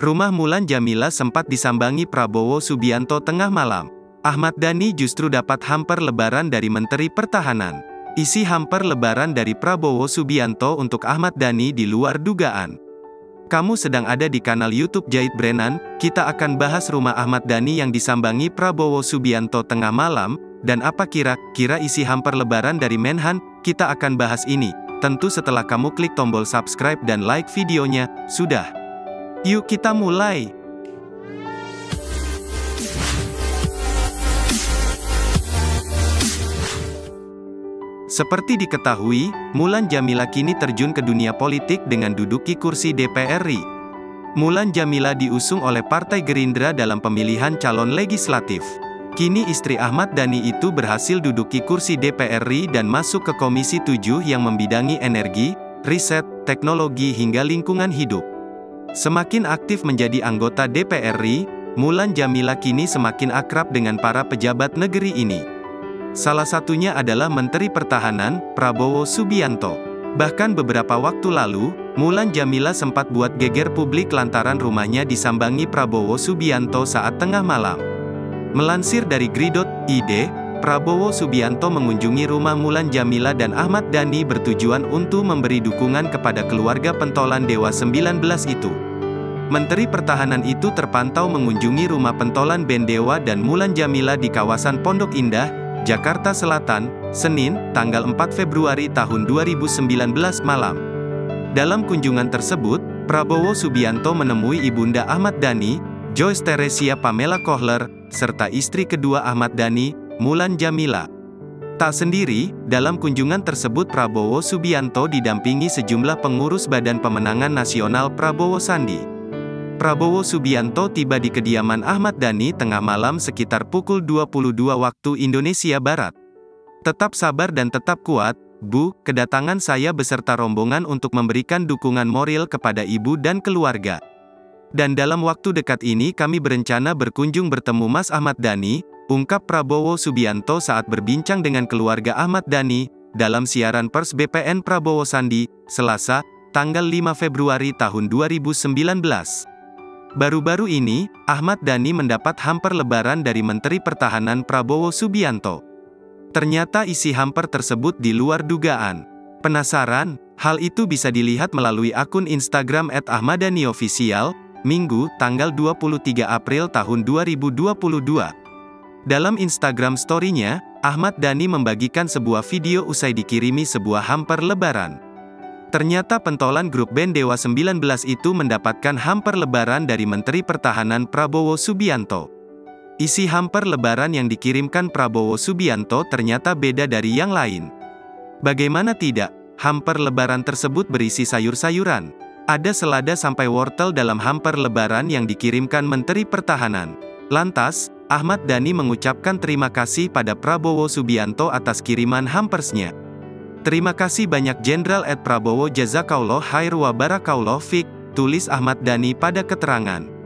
Rumah Mulan Jameela sempat disambangi Prabowo Subianto tengah malam. Ahmad Dhani justru dapat hamper lebaran dari Menteri Pertahanan. Isi hamper lebaran dari Prabowo Subianto untuk Ahmad Dhani di luar dugaan. Kamu sedang ada di kanal YouTube Jait Brennan, kita akan bahas rumah Ahmad Dhani yang disambangi Prabowo Subianto tengah malam, dan apa kira-kira isi hamper lebaran dari Menhan, kita akan bahas ini. Tentu setelah kamu klik tombol subscribe dan like videonya, sudah. Yuk kita mulai. Seperti diketahui, Mulan Jameela kini terjun ke dunia politik dengan duduki kursi DPR RI. Mulan Jameela diusung oleh Partai Gerindra dalam pemilihan calon legislatif. Kini istri Ahmad Dhani itu berhasil duduki kursi DPR RI dan masuk ke Komisi VII yang membidangi energi, riset, teknologi hingga lingkungan hidup. Semakin aktif menjadi anggota DPR RI, Mulan Jameela kini semakin akrab dengan para pejabat negeri ini. Salah satunya adalah Menteri Pertahanan, Prabowo Subianto. Bahkan beberapa waktu lalu, Mulan Jameela sempat buat geger publik lantaran rumahnya disambangi Prabowo Subianto saat tengah malam. Melansir dari Grid.ID, Prabowo Subianto mengunjungi rumah Mulan Jameela dan Ahmad Dhani bertujuan untuk memberi dukungan kepada keluarga pentolan Dewa 19 itu. Menteri Pertahanan itu terpantau mengunjungi rumah pentolan band Dewa dan Mulan Jameela di kawasan Pondok Indah, Jakarta Selatan, Senin, tanggal 4 Februari tahun 2019 malam. Dalam kunjungan tersebut, Prabowo Subianto menemui ibunda Ahmad Dhani, Joyce Teresia Pamela Kohler, serta istri kedua Ahmad Dhani, Mulan Jameela. Tak sendiri, dalam kunjungan tersebut Prabowo Subianto didampingi sejumlah pengurus Badan Pemenangan Nasional Prabowo Sandi. Prabowo Subianto tiba di kediaman Ahmad Dhani tengah malam sekitar pukul 22 waktu Indonesia Barat. Tetap sabar dan tetap kuat, Bu, kedatangan saya beserta rombongan untuk memberikan dukungan moral kepada ibu dan keluarga. Dan dalam waktu dekat ini kami berencana berkunjung bertemu Mas Ahmad Dhani, ungkap Prabowo Subianto saat berbincang dengan keluarga Ahmad Dhani, dalam siaran pers BPN Prabowo Sandi, Selasa, tanggal 5 Februari tahun 2019. Baru-baru ini, Ahmad Dhani mendapat hamper lebaran dari Menteri Pertahanan Prabowo Subianto. Ternyata isi hamper tersebut di luar dugaan. Penasaran? Hal itu bisa dilihat melalui akun Instagram @ahmaddhaniofficial, Minggu, tanggal 23 April tahun 2022. Dalam Instagram story-nya, Ahmad Dhani membagikan sebuah video usai dikirimi sebuah hamper lebaran. Ternyata pentolan grup band Dewa 19 itu mendapatkan hamper lebaran dari Menteri Pertahanan Prabowo Subianto. Isi hamper lebaran yang dikirimkan Prabowo Subianto ternyata beda dari yang lain. Bagaimana tidak, hamper lebaran tersebut berisi sayur-sayuran. Ada selada sampai wortel dalam hamper lebaran yang dikirimkan Menteri Pertahanan. Lantas, Ahmad Dhani mengucapkan terima kasih pada Prabowo Subianto atas kiriman hampersnya. Terima kasih banyak Jenderal @ Prabowo Jazakallah Khair wa Barakallah Fik, tulis Ahmad Dhani pada keterangan.